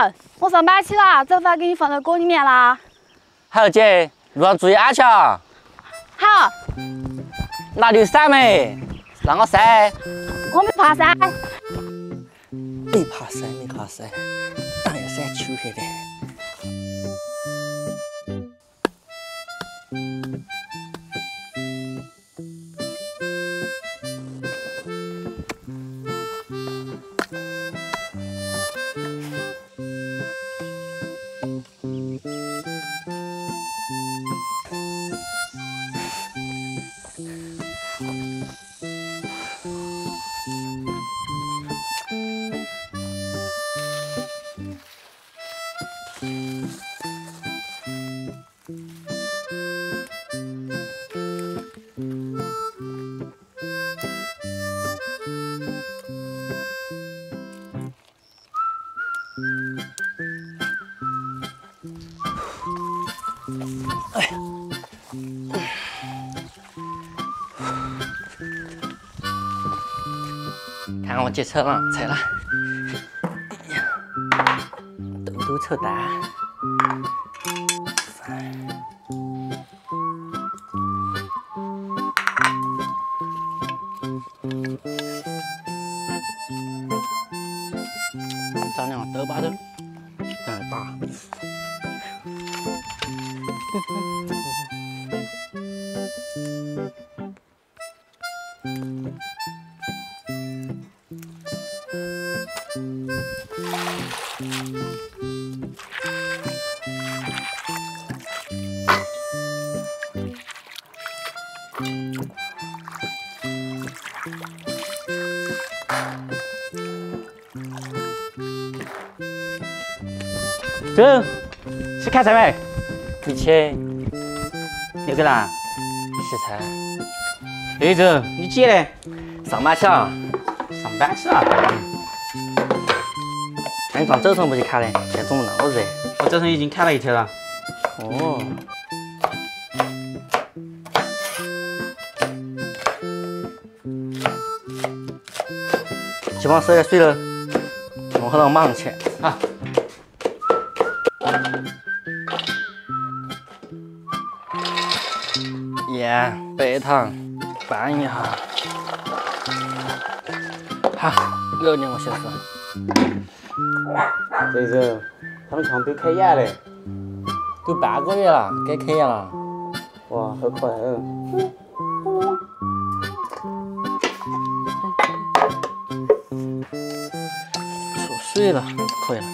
了，我上班去了，早饭给你放到锅里面啦。好姐，路上注意安全。好。拿你伞没？让我晒。我没怕晒。没怕晒，没怕晒，当然晒秋天的。 看我接车了，车了，豆豆臭蛋。长两个豆巴豆，长得大。走，去看菜没？没去。你去哪？洗菜。哎，走，你姐嘞？上班去了。上班去了。那你上早晨不去看嘞？现在中午那么热。我早晨已经看了一天了。哦。 去帮我收点水喽，我喝了马上去啊！盐、白糖拌一下。好，要你我先说。这周他们厂都开业了，都半个月了，该开业了。哇，好快哦！对了，可以了。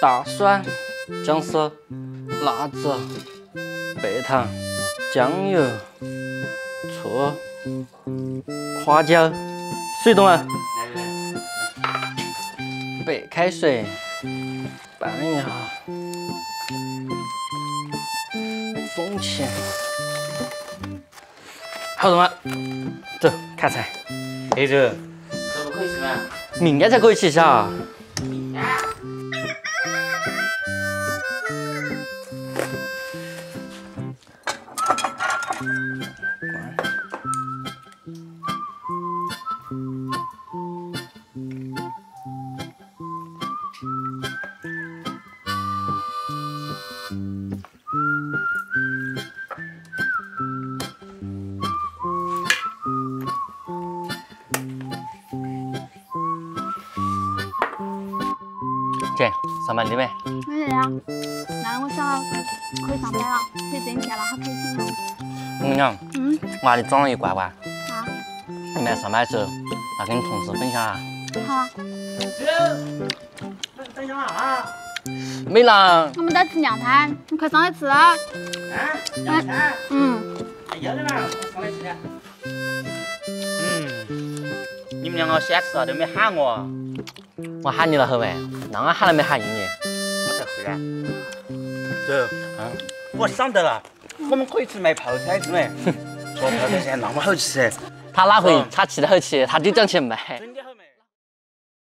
大蒜、姜丝、辣子、白糖、酱油、醋、花椒，水动了。 白开水拌一下，风起，好了吗？走，看菜。哎，这这不可以吃吗？明天才可以吃噻。明天。姐，上班累没？没累呀，那我想可以上班了，可以挣钱了，好开心哦。我跟你讲，我那里长了一罐罐。啊？你们上班的时候，那跟你同事分享啊。好啊。姐，分享啊？没啦。我们在吃凉菜，你快上来吃。啊？凉菜？还要的嘛，上来吃的。你们两个先吃啊，都没喊我。 我喊你了，后妹，那俺喊了没喊赢你？我才会啊！走，我想到了，我们可以去卖泡菜，对不对？说泡菜现在那么好吃，他哪会？他吃得好吃，他就想去卖。